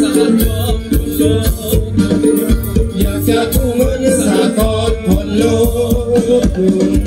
อยากจะกู้เงินสากลผ่อนลง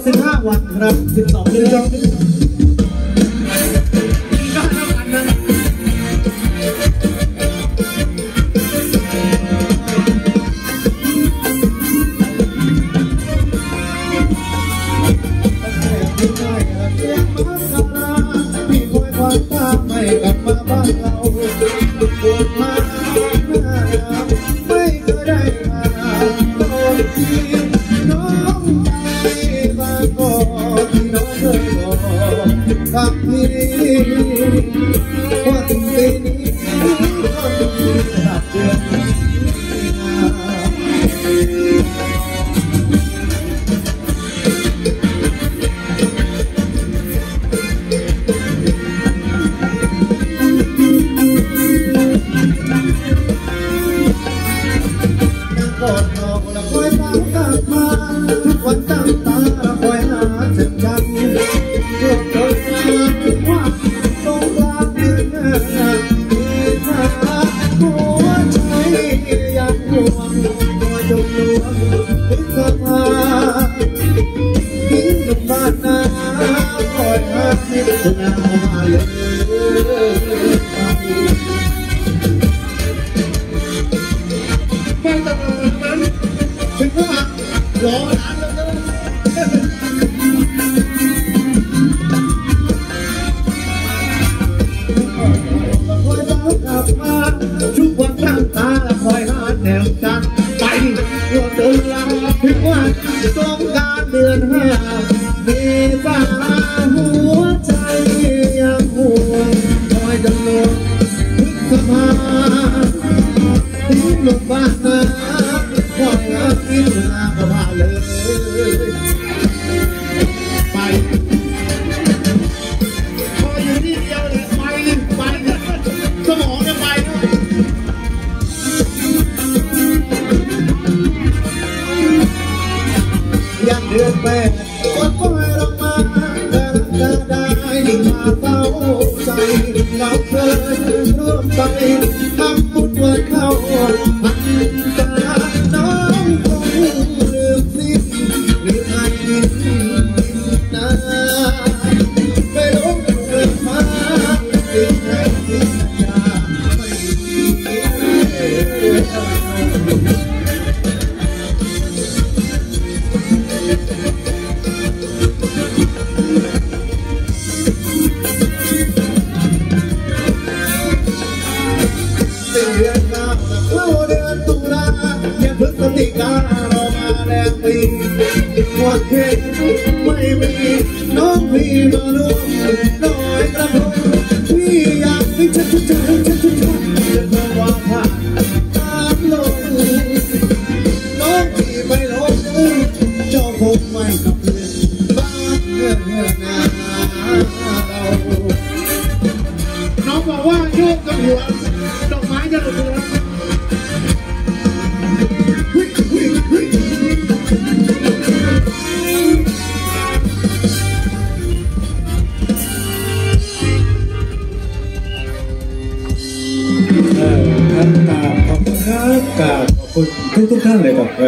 12 เดือน 12 เดือน 12 เดือน เราเกิดมาไม่เคยได้มาตอนที่น้องไปบ้านก่อนที่น้องเคยบอกกับพี่วันนี้ก็มีหักเจ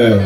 ็บ